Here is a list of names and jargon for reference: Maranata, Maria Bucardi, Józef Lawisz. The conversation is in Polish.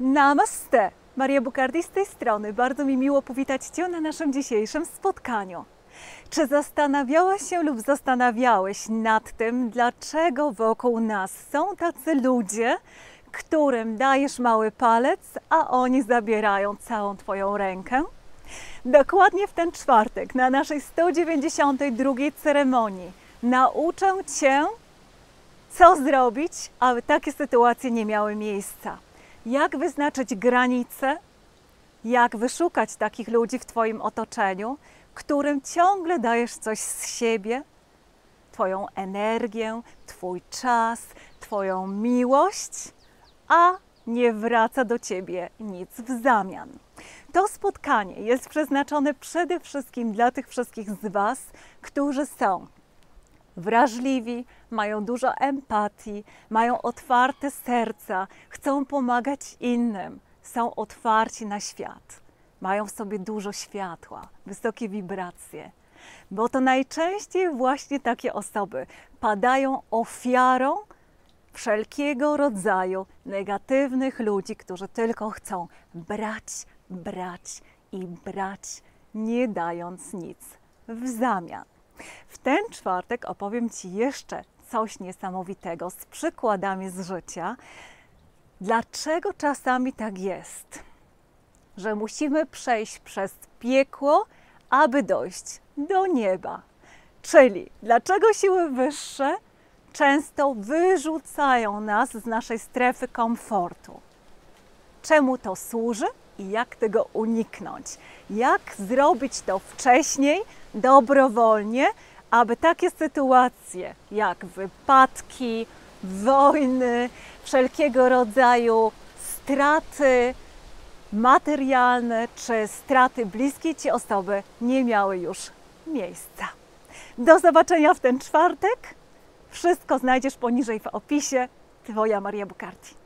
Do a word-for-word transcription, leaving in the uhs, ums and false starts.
Namaste! Maria Bucardi z tej strony. Bardzo mi miło powitać Cię na naszym dzisiejszym spotkaniu. Czy zastanawiałaś się lub zastanawiałeś nad tym, dlaczego wokół nas są tacy ludzie, którym dajesz mały palec, a oni zabierają całą Twoją rękę? Dokładnie w ten czwartek, na naszej sto dziewięćdziesiątej drugiej ceremonii, nauczę Cię, co zrobić, aby takie sytuacje nie miały miejsca. Jak wyznaczyć granice, jak wyszukać takich ludzi w Twoim otoczeniu, którym ciągle dajesz coś z siebie, Twoją energię, Twój czas, Twoją miłość, a nie wraca do Ciebie nic w zamian. To spotkanie jest przeznaczone przede wszystkim dla tych wszystkich z Was, którzy są wrażliwi, mają dużo empatii, mają otwarte serca, chcą pomagać innym, są otwarci na świat, mają w sobie dużo światła, wysokie wibracje, bo to najczęściej właśnie takie osoby padają ofiarą wszelkiego rodzaju negatywnych ludzi, którzy tylko chcą brać, brać i brać, nie dając nic w zamian. W ten czwartek opowiem Ci jeszcze coś niesamowitego z przykładami z życia. Dlaczego czasami tak jest, że musimy przejść przez piekło, aby dojść do nieba? Czyli dlaczego siły wyższe często wyrzucają nas z naszej strefy komfortu? Czemu to służy i jak tego uniknąć? Jak zrobić to wcześniej, dobrowolnie, aby takie sytuacje jak wypadki, wojny, wszelkiego rodzaju straty materialne czy straty bliskiej Ci osoby nie miały już miejsca. Do zobaczenia w ten czwartek. Wszystko znajdziesz poniżej w opisie. Twoja Maria Bucardi.